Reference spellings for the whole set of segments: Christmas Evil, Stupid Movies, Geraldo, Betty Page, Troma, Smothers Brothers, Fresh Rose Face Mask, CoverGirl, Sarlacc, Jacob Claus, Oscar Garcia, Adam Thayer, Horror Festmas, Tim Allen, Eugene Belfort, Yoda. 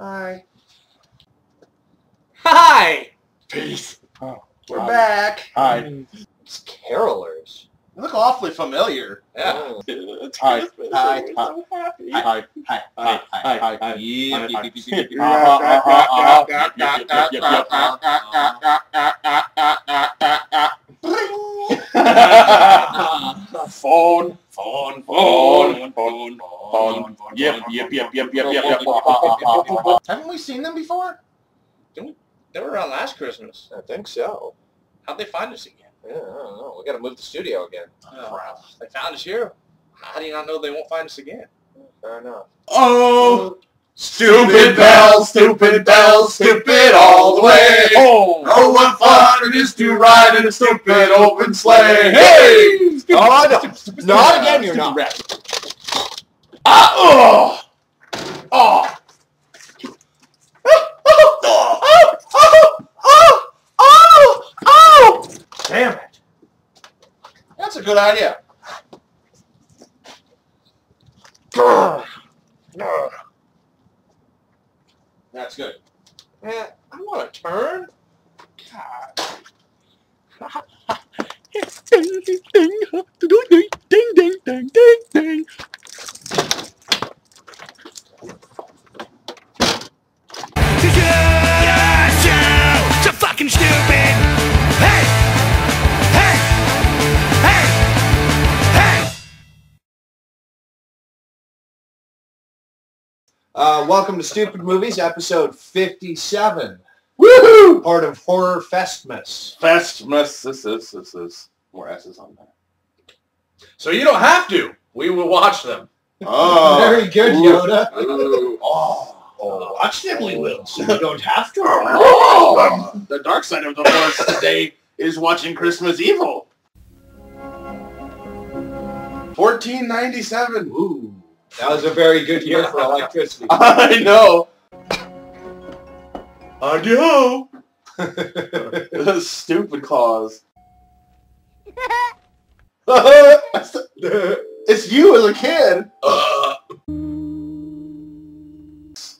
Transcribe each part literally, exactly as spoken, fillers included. Hi. Hi! Peace. Oh, we're hi. Back. Hi. It's carolers. You look awfully familiar. Yeah. Hi. Hi. Hi. Hi. Hi. Hi. Hi. Phone. Phone. Phone. Phone. Phone. Yep. Yep. Yep. Yep. Yep. Yep. Haven't we seen them before? They were around last Christmas. I think so. How'd they find us again? Yeah, I don't know. We got to move the studio again. Oh, crap. They found us here. How do you not know they won't find us again? Fair enough. Oh, stupid bell, stupid bell, stupid all the way. Oh, oh what fun it is to ride in a stupid open sleigh. Hey, stupid, oh, no, stupid, stupid, not again. You're not. Ah, oh, oh. Damn it. That's a good idea. That's good. Man, I want to turn. God. Ding, ding, ding, ding, ding. Yes, you! It's a fucking stupid. Hey! Uh, welcome to Stupid Movies, episode fifty-seven. Woohoo! Part of Horror Festmas. Festmas, this is, this is. More S's on there. So you don't have to. We will watch them. Oh. Very good, ooh, Yoda. Ooh. Oh, oh, watch them, we will. So you don't have to. Oh. Um, the dark side of the Force today is watching Christmas Evil. fourteen ninety-seven. Ooh. That was a very good year for electricity. I know. Adieu. Stupid Claus. It's you as a kid. Whoa!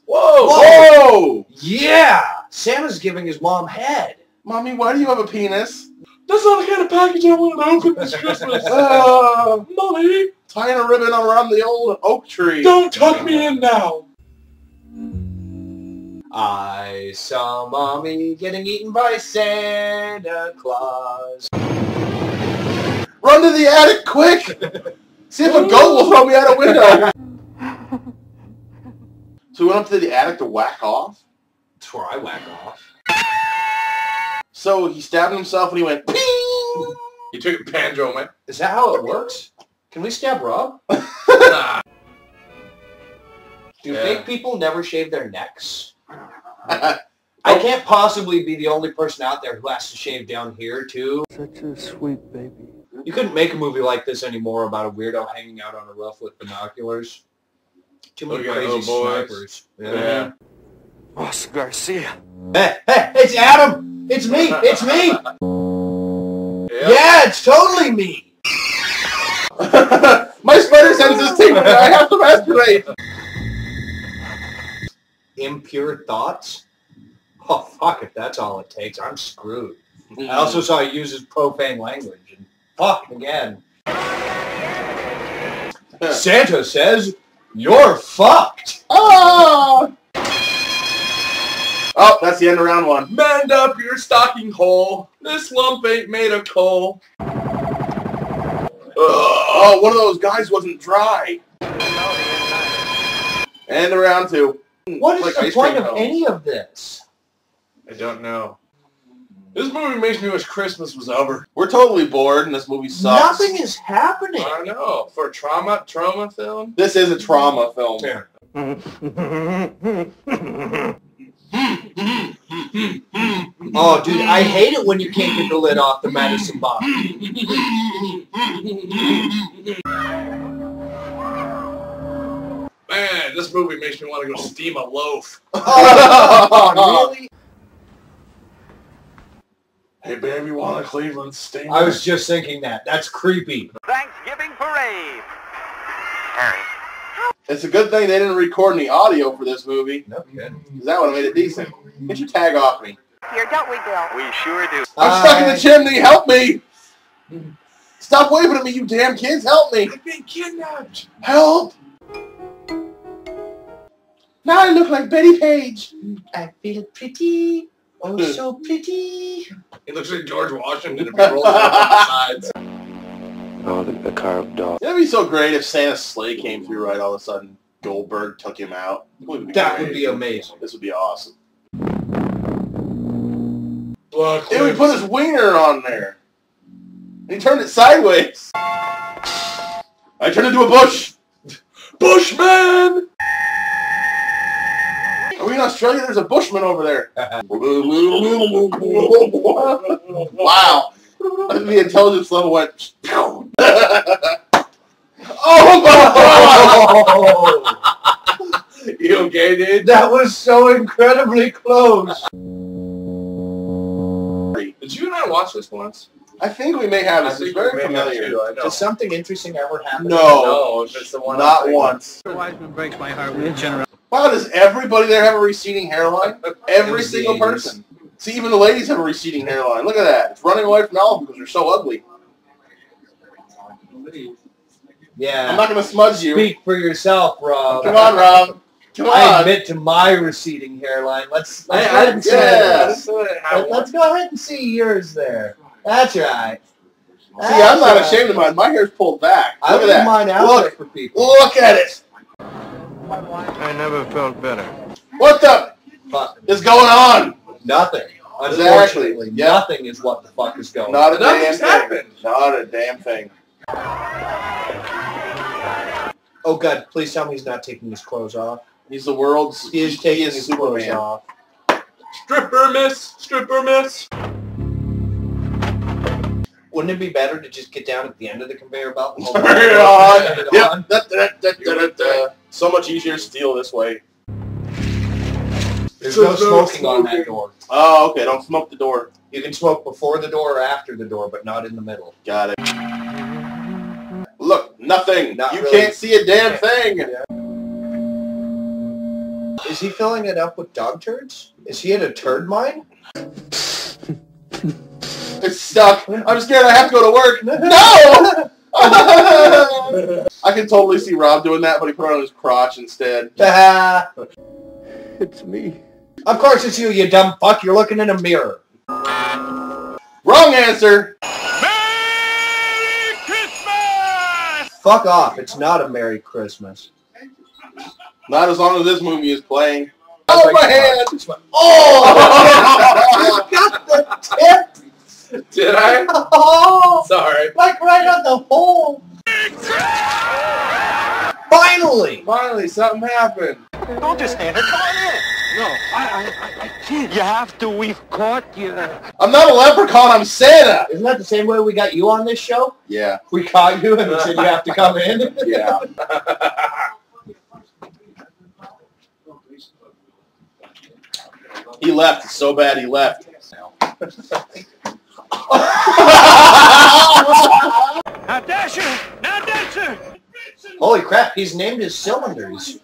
Whoa! Yeah. Santa's giving his mom head. Mommy, why do you have a penis? That's not the kind of package I want to open this Christmas. uh, Mommy. Tying a ribbon around the old oak tree. Don't tuck me in now. I saw Mommy getting eaten by Santa Claus. Run to the attic quick! See if a goat will throw me out a window. So we went up to the attic to whack off? That's where I whack off. So he stabbed himself and he went, ping! He took a banjo and went, is that how it works? Can we stab Rob? Nah. Do yeah. fake people never shave their necks? I can't possibly be the only person out there who has to shave down here, too. Such a sweet baby. You couldn't make a movie like this anymore about a weirdo hanging out on a roof with binoculars. Too many Look crazy snipers. Yeah. yeah. Oscar Garcia. Hey, hey, it's Adam! It's me! It's me! Yep. Yeah, it's totally me! My spider sense is tingling. I have to masturbate. Impure thoughts? Oh, fuck, if that's all it takes, I'm screwed. I also saw he uses profane language. And fuck again. Santa says, you're fucked. Oh! Oh, that's the end of round one. Mend up your stocking hole. This lump ain't made of coal. Oh, one of those guys wasn't dry. And round two. What is the point of any of this? I don't know. This movie makes me wish Christmas was over. We're totally bored, and this movie sucks. Nothing is happening. I know. For a trauma, trauma film? This is a trauma film. Yeah. Oh, dude, I hate it when you can't get the lid off the medicine box. Man, this movie makes me want to go steam a loaf. Oh, really? Hey, baby, want a Cleveland steamer? I was just thinking that. That's creepy. Thanksgiving parade. Harry. It's a good thing they didn't record any audio for this movie. No kidding. Because that would have made it decent. Get your tag off me. Here, don't we, Bill? We sure do. I'm Hi. stuck in the chimney. Help me. Stop waving at me, you damn kids. Help me. I've been kidnapped. Help. Now I look like Betty Page. I feel pretty. Oh, so pretty. It looks like George Washington if he rolls up on the sides. Oh, the, the carved dog. It'd be so great if Santa's sleigh came through right all of a sudden. Goldberg took him out. Would that great. would be amazing. This would be awesome. Look, and we put his wiener on there. And he turned it sideways. I turned into a bush. Bushman! Are we in Australia? There's a bushman over there. Wow. The intelligence level went... Oh, my God! You okay, dude? That was so incredibly close. Did you and I watch this once? I think we may have. This is very familiar. Does something interesting ever happen? No. No, it's the one not once. Wiseman breaks my heart with general. Wow, does everybody there have a receding hairline? Every single person. See, even the ladies have a receding hairline. Look at that. It's running away from all of them because they're so ugly. Yeah. I'm not going to smudge you. Speak for yourself, Rob. Come on, Rob. Come on. I admit to my receding hairline. Let's let's, I, I, and yeah, let's, let's go ahead and see yours there. That's right. That's see, I'm not right. ashamed of mine. My hair's pulled back. Look I at that. Mine out look, for people. Look at it. I never felt better. What the fuck is going on? Nothing. Unfortunately, exactly. nothing is what the fuck is going Not on. A Nothing's damn thing. Happened. Not a damn thing. Oh, God, please tell me he's not taking his clothes off. He's the world's... He is taking he is his Superman. clothes off. Stripper miss! Stripper miss! Wouldn't it be better to just get down at the end of the conveyor belt and hold on? It on. Yep. Da, da, da, da, da, da. So much easier to steal this way. There's no smoking on that door. Oh, okay. Don't smoke the door. You can smoke before the door or after the door, but not in the middle. Got it. Look, nothing. Not you really. Can't see a damn thing. Yeah. Is he filling it up with dog turds? Is he in a turd mine? It's stuck. I'm scared I have to go to work. No! I can totally see Rob doing that, but he put it on his crotch instead. It's me. Of course it's you, you dumb fuck. You're looking in a mirror. Wrong answer. Merry Christmas! Fuck off. It's not a Merry Christmas. Not as long as this movie is playing. Oh, my hand! My... Oh! You got the tip! Did I? Oh! Sorry. Like right on the hole. Finally! Finally, something happened. Don't just stand there. Come on in. No, I, I, I can't. You have to. We've caught you. I'm not a leprechaun. I'm Santa. Isn't that the same way we got you on this show? Yeah. We caught you and we said you have to come in. Yeah. He left. It's so bad he left. Now Dasher! Now Dasher! Holy crap! He's named his cylinders.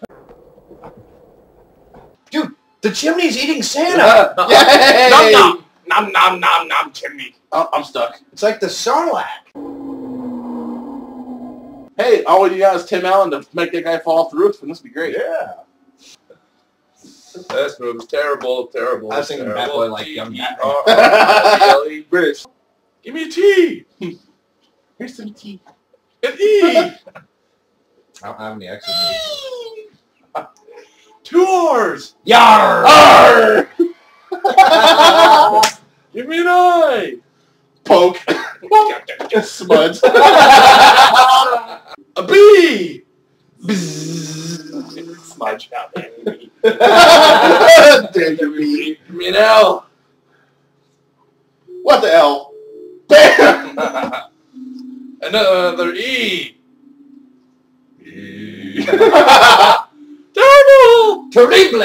Dude, the chimney's eating Santa! Uh, Yay! Nom nom! Nom nom nom nom chimney! Oh, I'm stuck. It's like the Sarlacc. Hey, all we do now is Tim Allen to make that guy fall off the roof, and this would be great. Yeah. This movie's terrible, terrible. I was thinking Bad Boy Like Young. British. Give me a tea! Here's some tea. An E! I don't have any extra. Two R's! Yar! Arr! Give me an eye! Poke. Smudge. A B! Bzzz. Smudge. Damn you, B. Give me an L. What the L? Bam! Another E! E. Terrible! Terrible!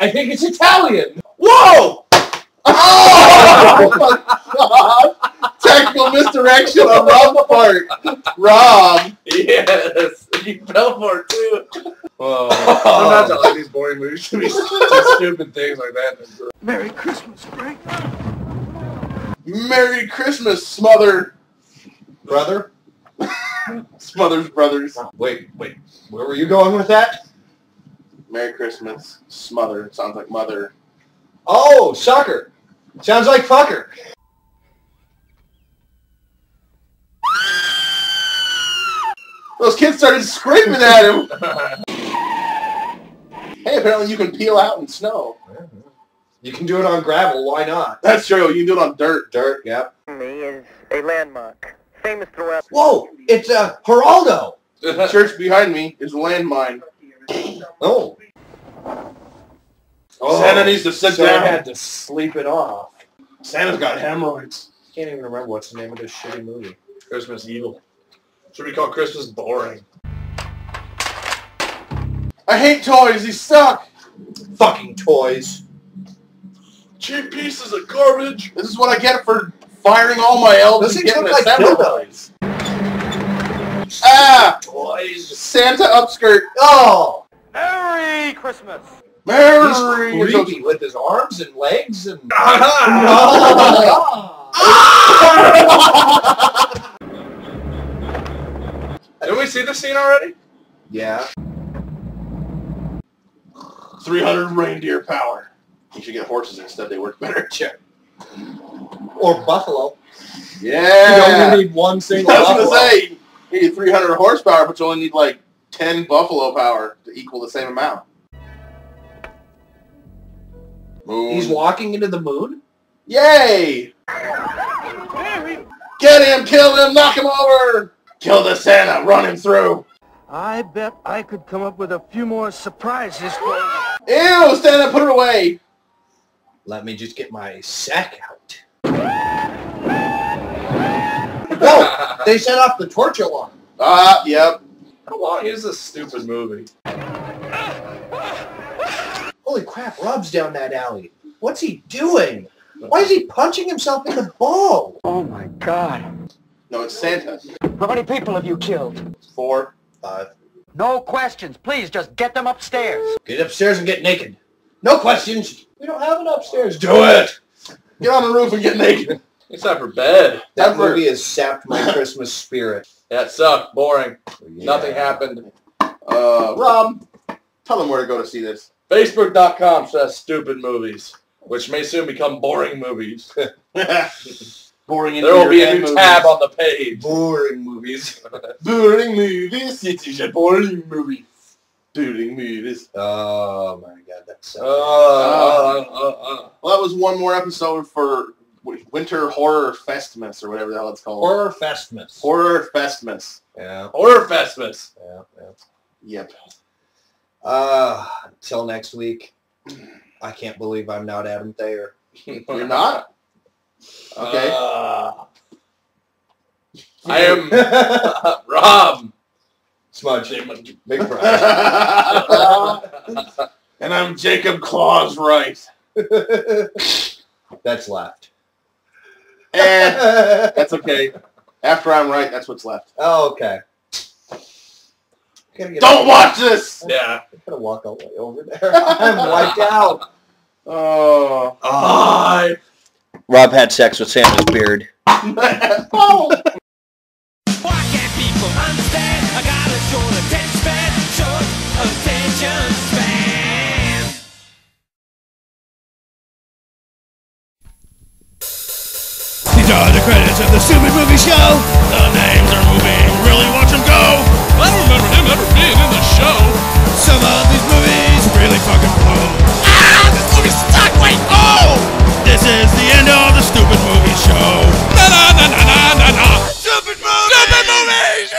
I think it's Italian. Whoa! Oh! Technical misdirection on Rob's part. Rob. Yes. Eugene Belfort too. Whoa. Sometimes I like these boring movies to be stupid things like that. Merry Christmas, Frank. Merry Christmas, Smother Brother. Smothers Brothers. Wait, wait. Where were you going with that? Merry Christmas, Smother. Sounds like mother. Oh, shocker. Sounds like fucker. Those kids started screaming at him. Hey, apparently you can peel out in snow. You can do it on gravel. Why not? That's true. You can do it on dirt. Dirt, yeah. Me is a landmark. Famous throughout. Whoa! It's uh, Geraldo. The church behind me is a landmine. Oh. Oh. Santa needs to sit Santa down. Santa had to sleep it off. Santa's got hemorrhoids. Can't even remember what's the name of this shitty movie. Christmas Evil. Should we call Christmas boring? I hate toys. They suck. Fucking toys. Cheap pieces of garbage. This is what I get for firing all my elves and getting assemblies. Ah! Toys. Santa upskirt. Oh! Merry Christmas. Merry. He's creepy with his arms and legs and. Did we see this scene already? Yeah. three hundred reindeer power. You should get horses instead. They work better. Check. Or buffalo. Yeah. You only need one single buffalo. I was going to say, you need three hundred horsepower, but you only need like ten buffalo power to equal the same amount. Moon. He's walking into the moon? Yay! Get him! Kill him! Knock him over! Kill the Santa! Run him through! I bet I could come up with a few more surprises for you. Ew! Santa, put it away! Let me just get my sack out. No! They set off the torch alarm. Ah, uh, yep. How long is this stupid movie? Holy crap, Rob's down that alley. What's he doing? Why is he punching himself in the ball? Oh my god. No, it's Santa. How many people have you killed? Four. Five. No questions. Please, just get them upstairs. Get upstairs and get naked. No questions. We don't have an upstairs. Do it! Get on the roof and get naked. Except for bed. That Ever. movie has sapped my Christmas spirit. That sucked. Boring. Yeah. Nothing happened. Uh, Rob, tell them where to go to see this. Facebook dot com slash stupid movies, which may soon become boring movies. Boring. There will be a new movies. tab on the page. Boring movies. Boring movies. It is a boring movie. Boring movies. Oh my god, that's so. Uh, uh, uh, uh, uh. Well, that was one more episode for Winter Horror Festmas or whatever the hell it's called. Horror Festmas. Horror Festmas. Yeah. Horror Festmas. Yeah. Yeah. Yep. Uh, until next week. I can't believe I'm not Adam Thayer. You're not. Okay. Uh, I am uh, Rob. Smudge. Big prize. And I'm Jacob Claus, right? That's left. And that's okay. After I'm right, that's what's left. Oh, okay. Don't over. watch this! Yeah. I'm going to walk all the way over there. I'm wiped out. Oh. I... Rob had sex with Santa's beard. Oh. Why can't people understand? I got a short attention span, short attention span. These are the credits of the stupid movie show. The names are moving, really watch them go. I don't remember them ever being in the show. Some of these movies really fucking blow. Ah, this movie's stuck. Wait, oh. This is the end of the stupid movie show. Na na na na na na na. Stupid movies.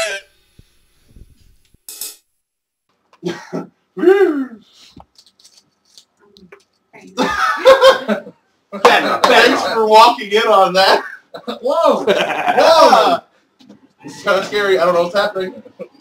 Stupid movies. Thanks for walking in on that. Whoa! Whoa! It's kind of scary. I don't know what's happening.